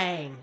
bang!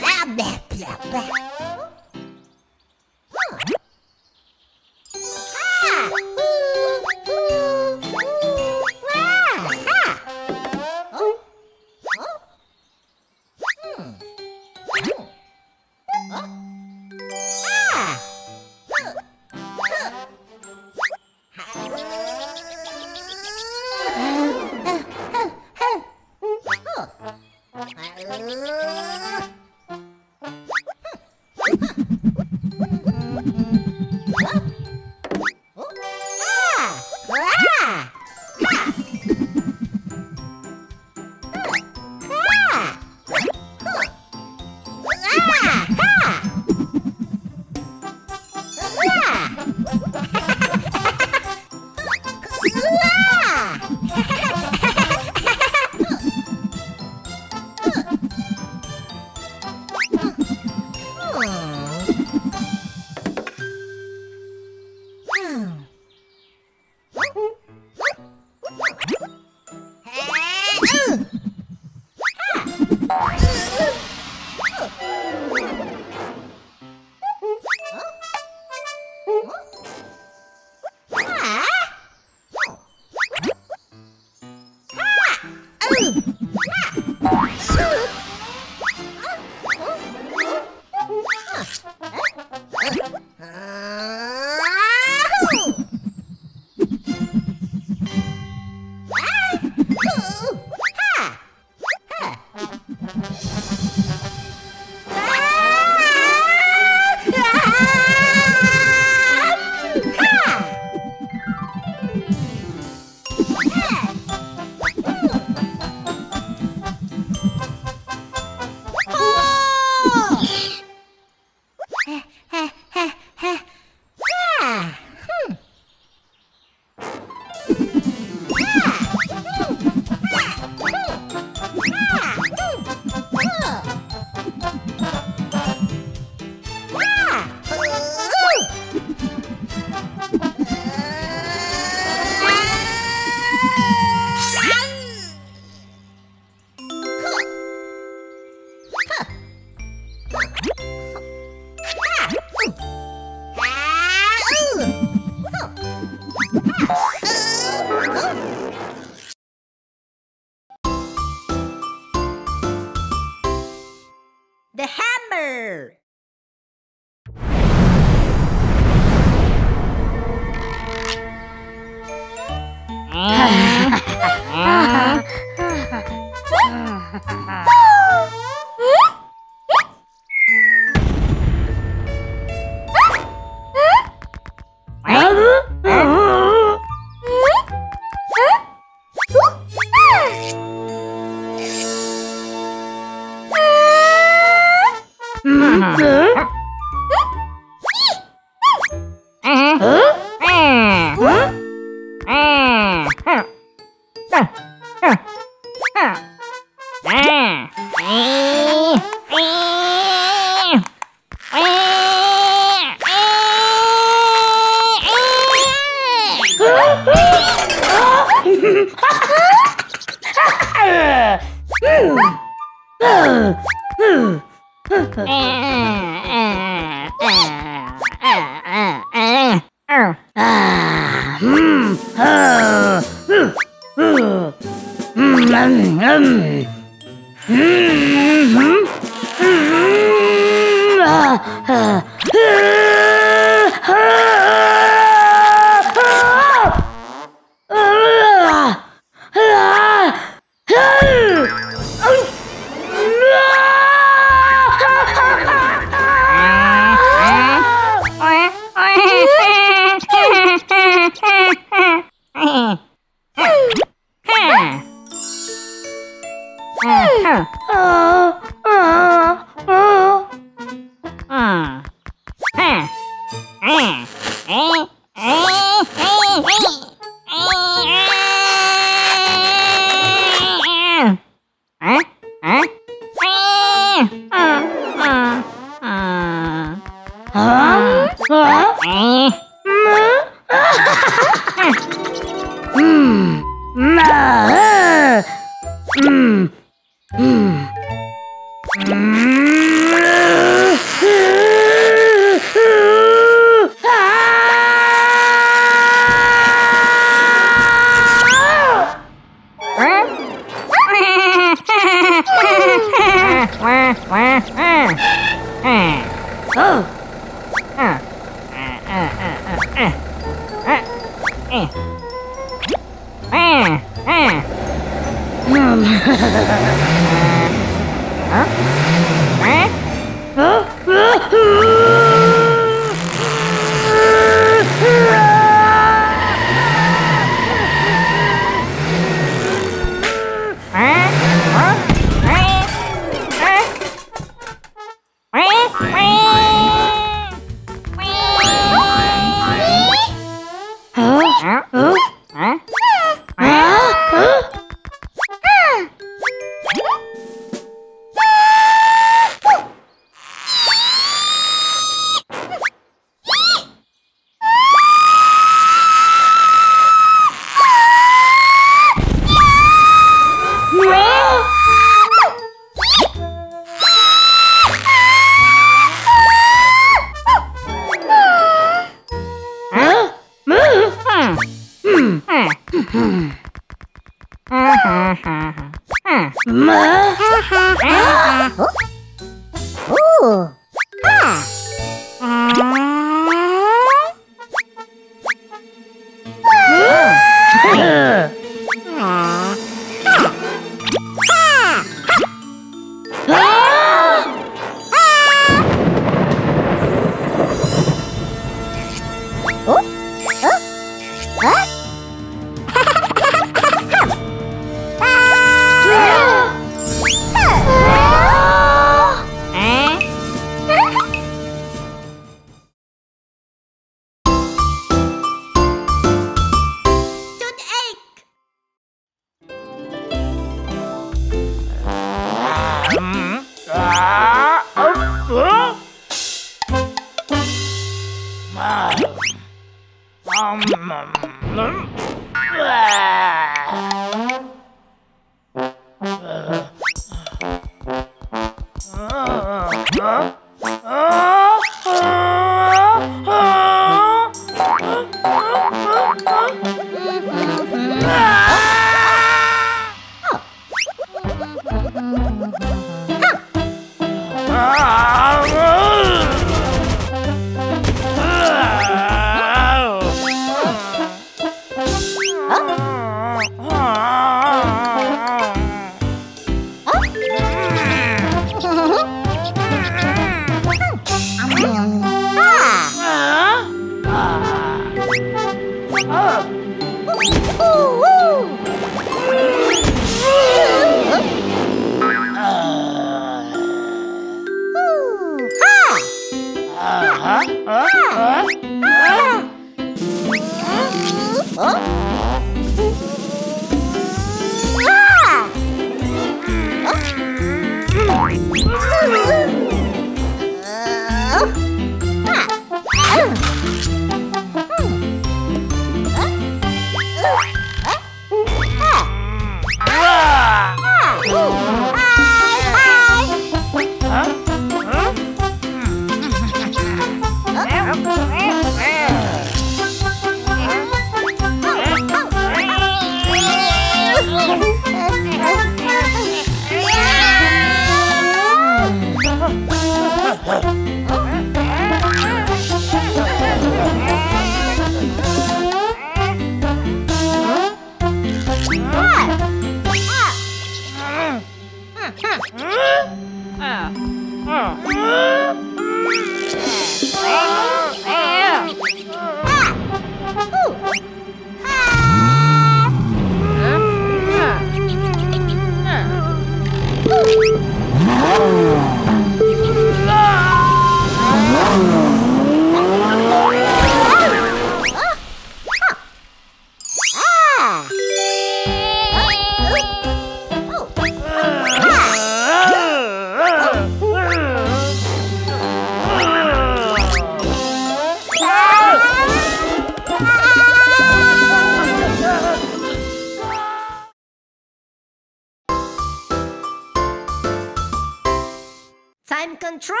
Time controlling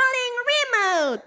remote!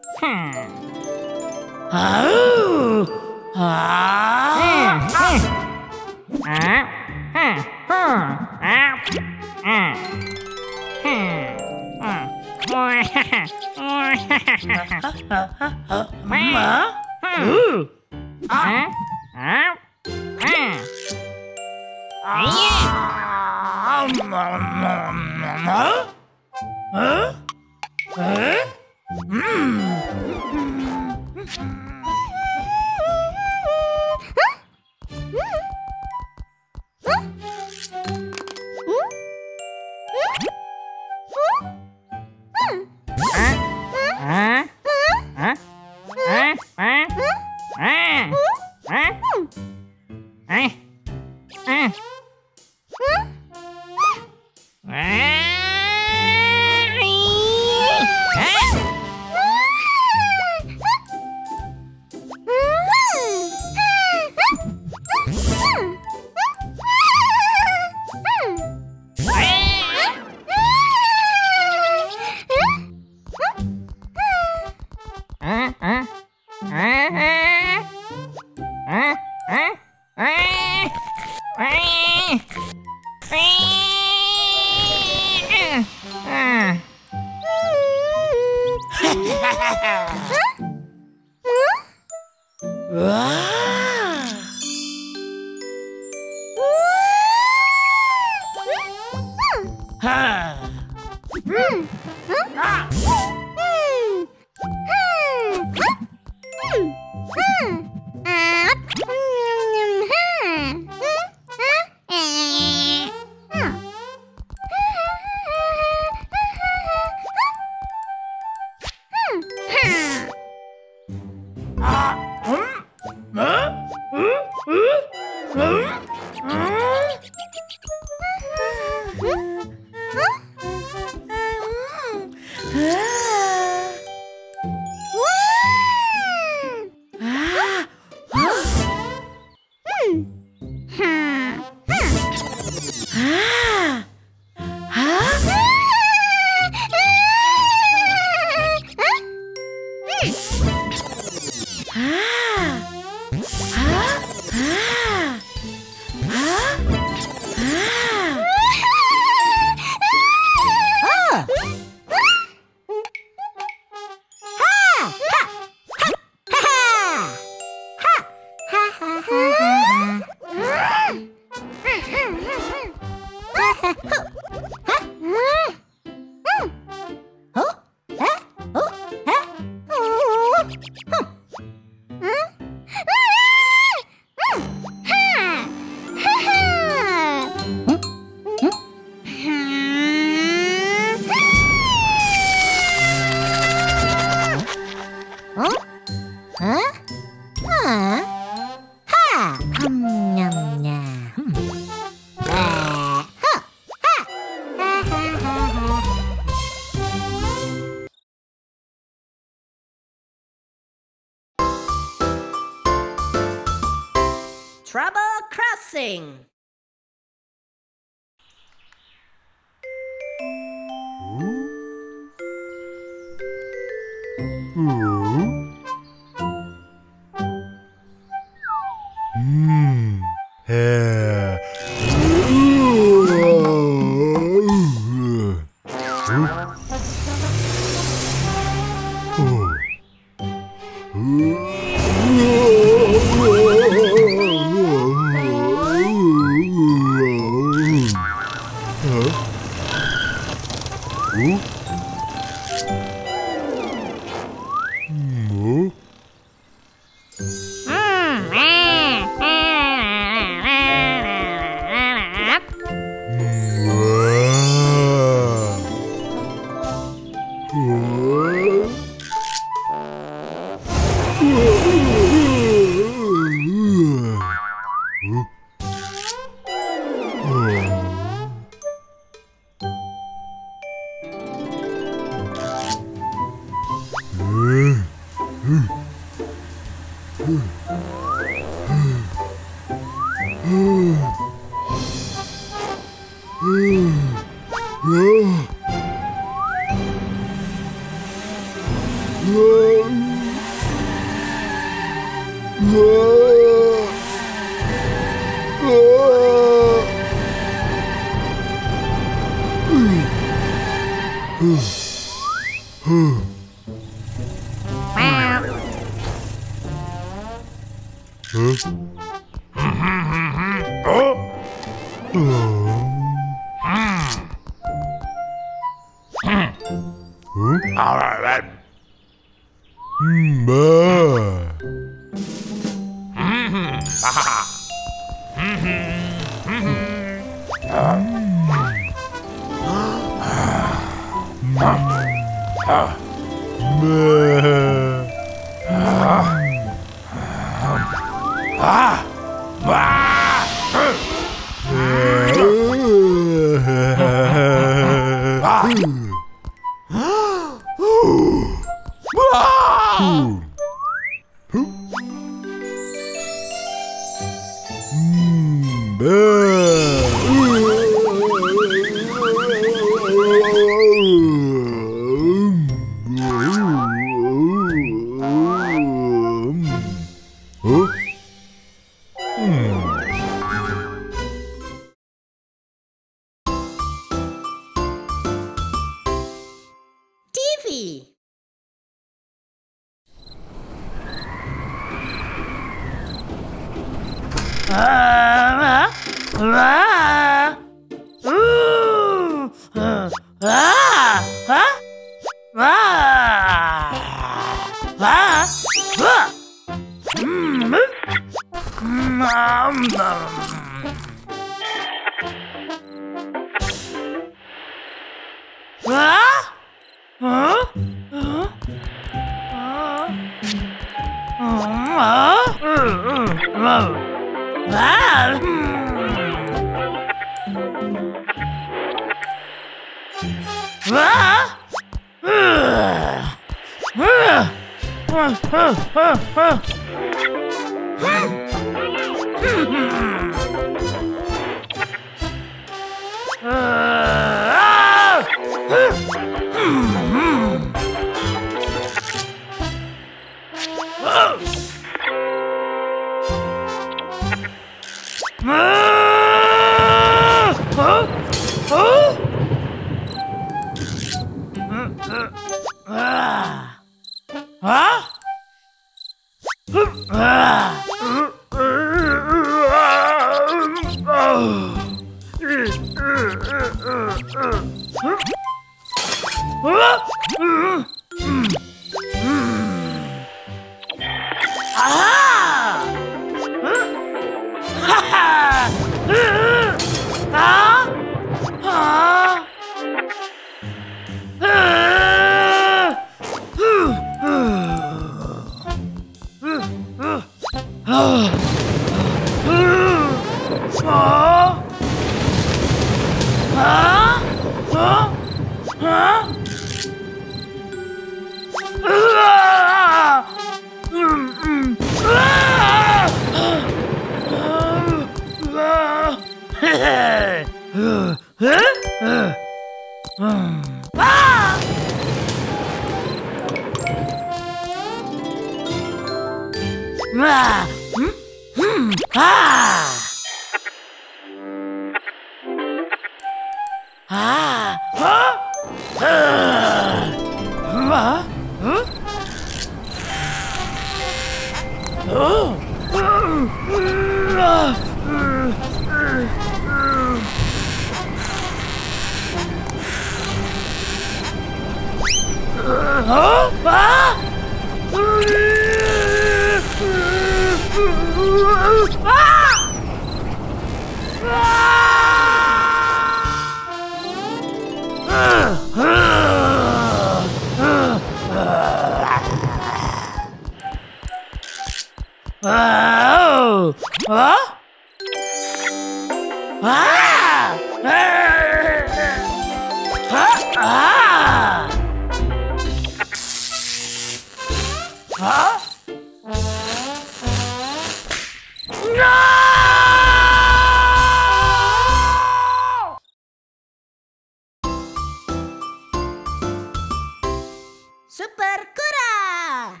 Super Kura!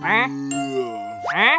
Huh? Huh?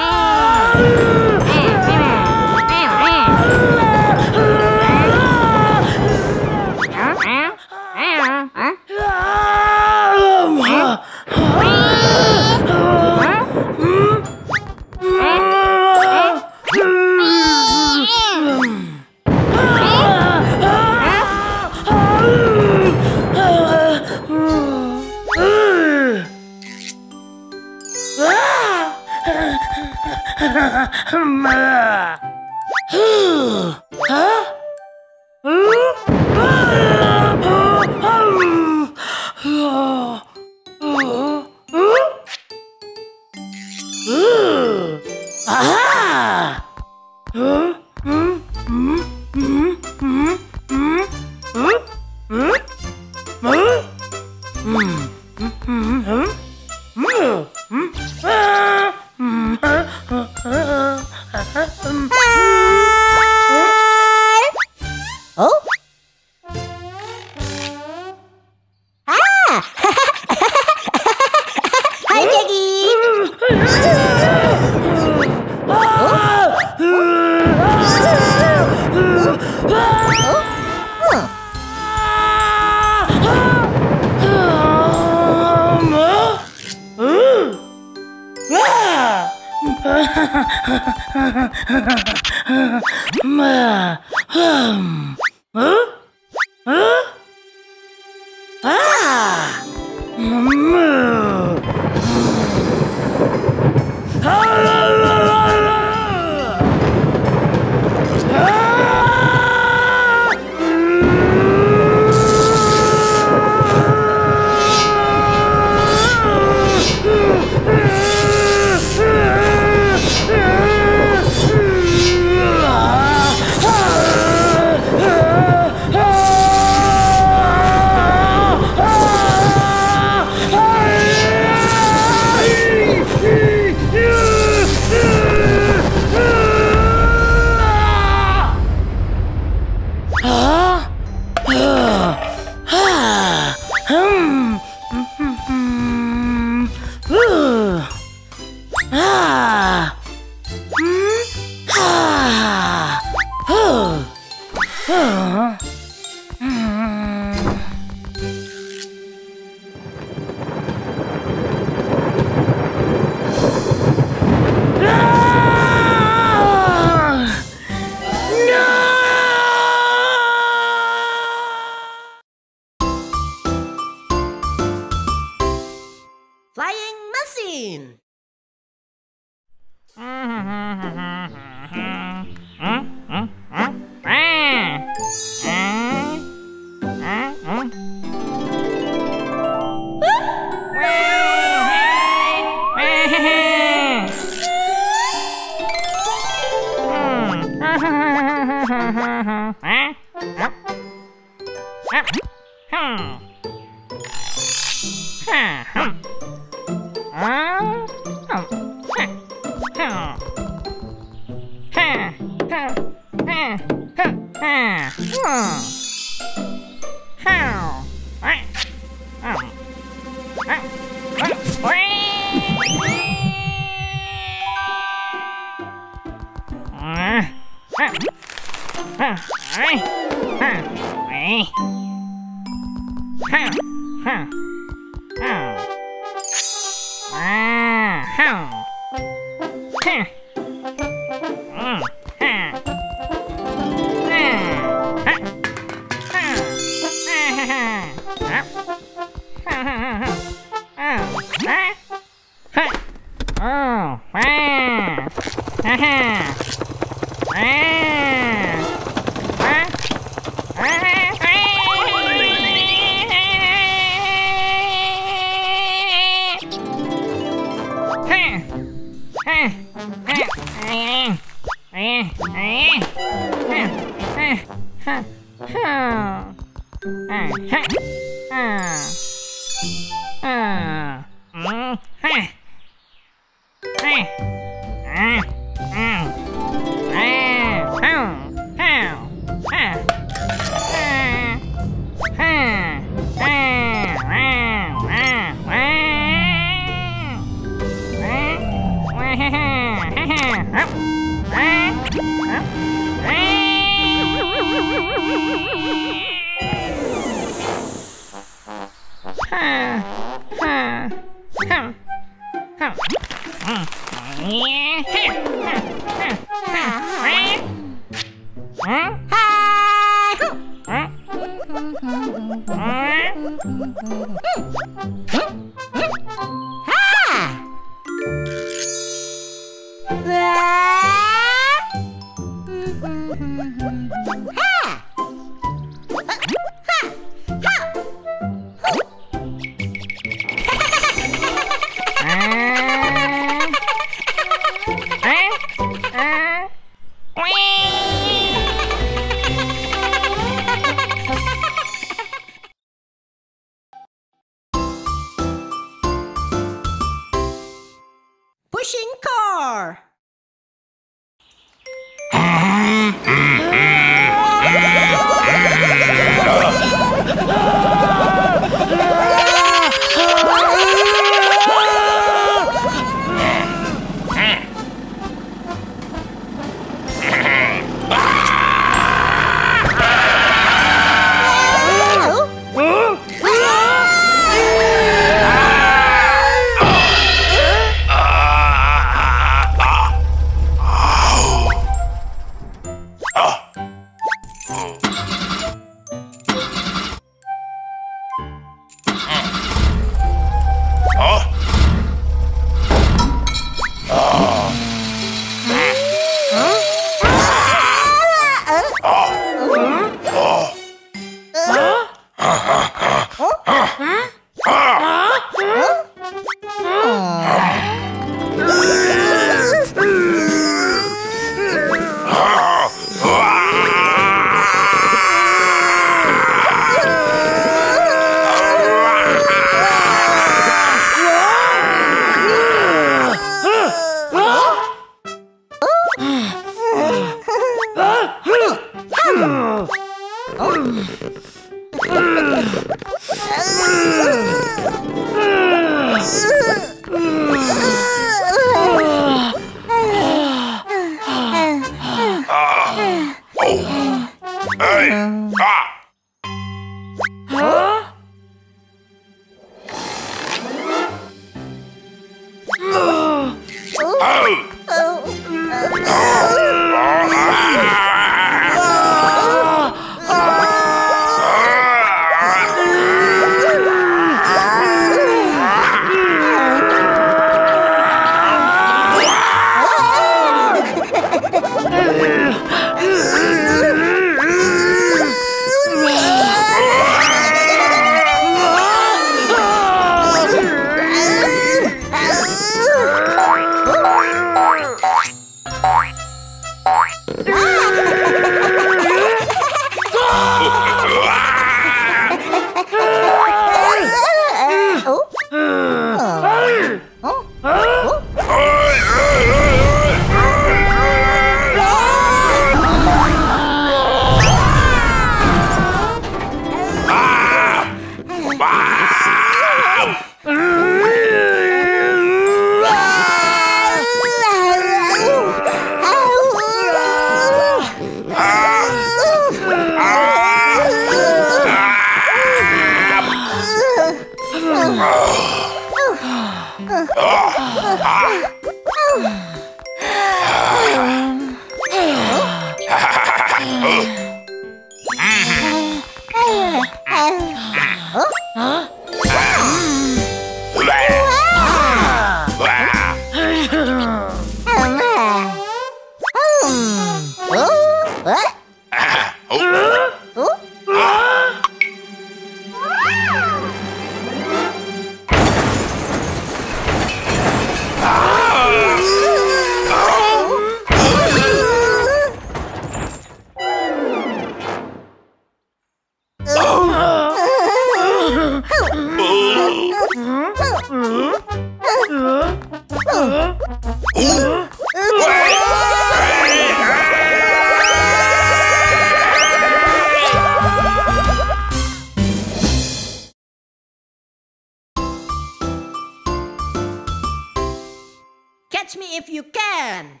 again.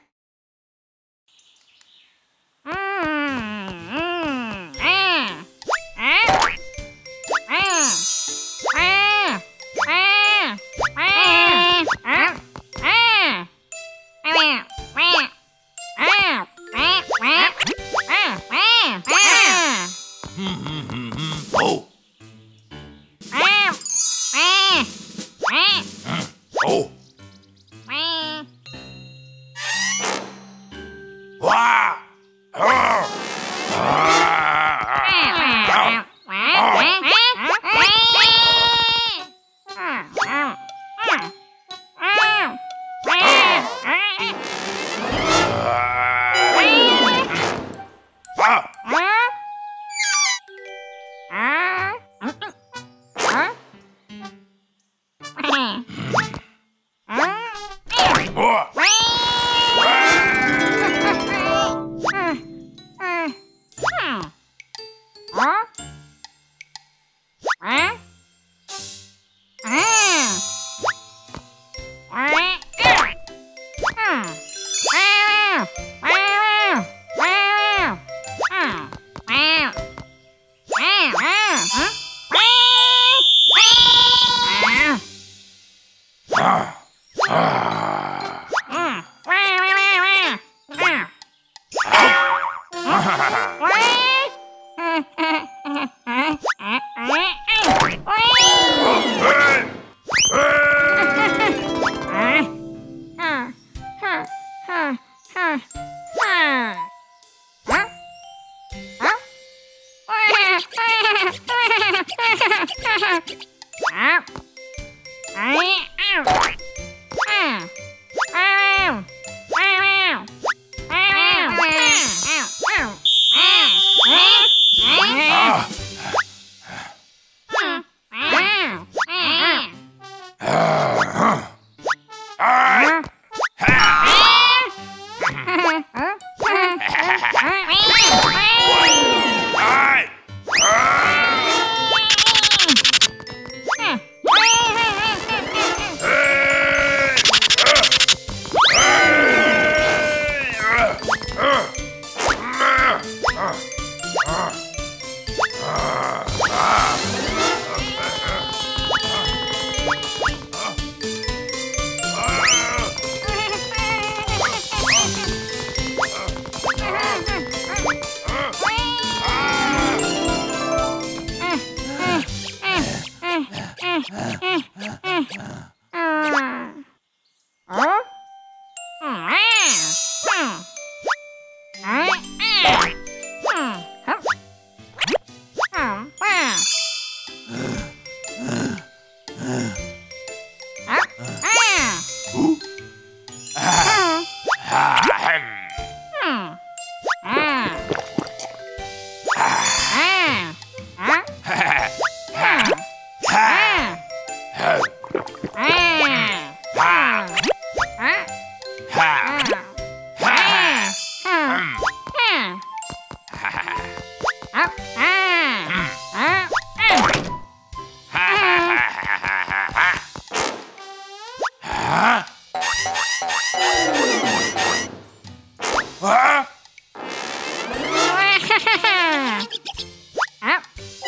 Huh?